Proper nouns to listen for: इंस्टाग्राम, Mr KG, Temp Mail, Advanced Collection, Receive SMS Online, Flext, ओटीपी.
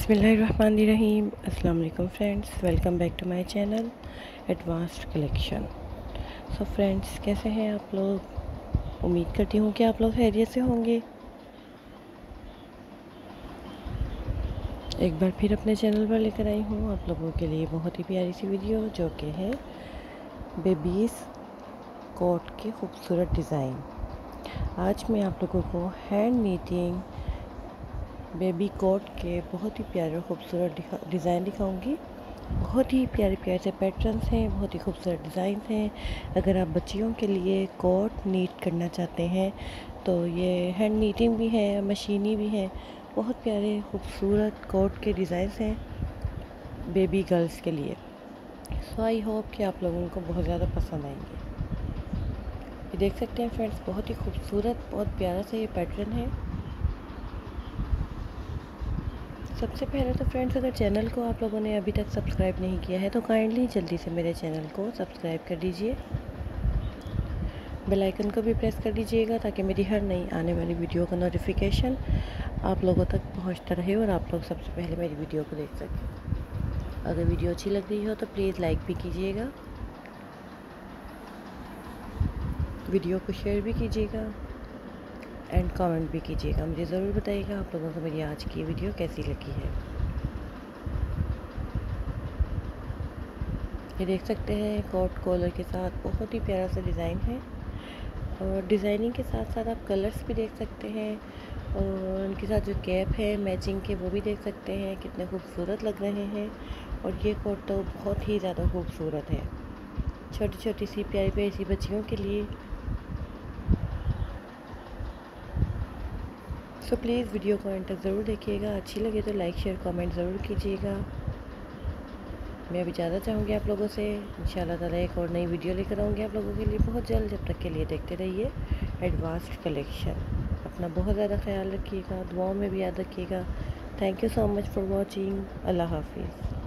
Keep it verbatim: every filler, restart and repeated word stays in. बिस्मिल्लाहिर्रहमानिर्रहीम। अस्सलाम वालेकुम friends, welcome back to my channel advanced collection. So friends, कैसे हैं आप लोग? उम्मीद करती हूँ कि आप लोग खैरियत से होंगे। एक बार फिर अपने चैनल पर लेकर आई हूँ आप लोगों के लिए बहुत ही प्यारी सी वीडियो, जो कि है बेबीज़ कोट के खूबसूरत डिज़ाइन। आज मैं आप लोगों को हैंड नीटिंग बेबी कोट के बहुत ही प्यारे खूबसूरत दिखा, डिज़ाइन दिखाऊंगी। बहुत ही प्यारे प्यारे से पैटर्न्स हैं, बहुत ही खूबसूरत डिज़ाइन हैं। अगर आप बच्चियों के लिए कोट नीट करना चाहते हैं तो ये हैंड नीटिंग भी है, मशीनी भी है। बहुत प्यारे खूबसूरत कोट के डिज़ाइन हैं बेबी गर्ल्स के लिए। सो आई होप कि आप लोगों को बहुत ज़्यादा पसंद आएंगे। ये देख सकते हैं फ्रेंड्स, बहुत ही खूबसूरत, बहुत प्यारा सा ये पैटर्न है। सबसे पहले तो फ्रेंड्स, अगर चैनल को आप लोगों ने अभी तक सब्सक्राइब नहीं किया है तो काइंडली जल्दी से मेरे चैनल को सब्सक्राइब कर दीजिए। बेल आइकन को भी प्रेस कर दीजिएगा ताकि मेरी हर नई आने वाली वीडियो का नोटिफिकेशन आप लोगों तक पहुंचता रहे और आप लोग सबसे पहले मेरी वीडियो को देख सकें। अगर वीडियो अच्छी लग रही हो तो प्लीज़ लाइक भी कीजिएगा, वीडियो को शेयर भी कीजिएगा एंड कमेंट भी कीजिएगा। मुझे ज़रूर बताइएगा आप लोगों को मेरी आज की वीडियो कैसी लगी है। ये देख सकते हैं कॉट कॉलर के साथ बहुत ही प्यारा सा डिज़ाइन है और डिज़ाइनिंग के साथ साथ आप कलर्स भी देख सकते हैं और उनके साथ जो कैप है मैचिंग के वो भी देख सकते हैं, कितने खूबसूरत लग रहे हैं। और ये कोट तो बहुत ही ज़्यादा खूबसूरत है, छोटी छोटी सी प्यारी प्यारी सी बच्चियों के लिए। तो प्लीज़ वीडियो को एंड तक ज़रूर देखिएगा, अच्छी लगे तो लाइक शेयर कमेंट ज़रूर कीजिएगा। मैं अभी ज़्यादा चाहूँगी आप लोगों से, इंशाल्लाह ताला एक और नई वीडियो लेकर आऊँगी आप लोगों के लिए बहुत जल्द। जब तक के लिए देखते रहिए एडवांस्ड कलेक्शन। अपना बहुत ज़्यादा ख्याल रखिएगा, दुआओं में भी याद रखिएगा। Thank you so much for watching. अल्लाह हाफिज़।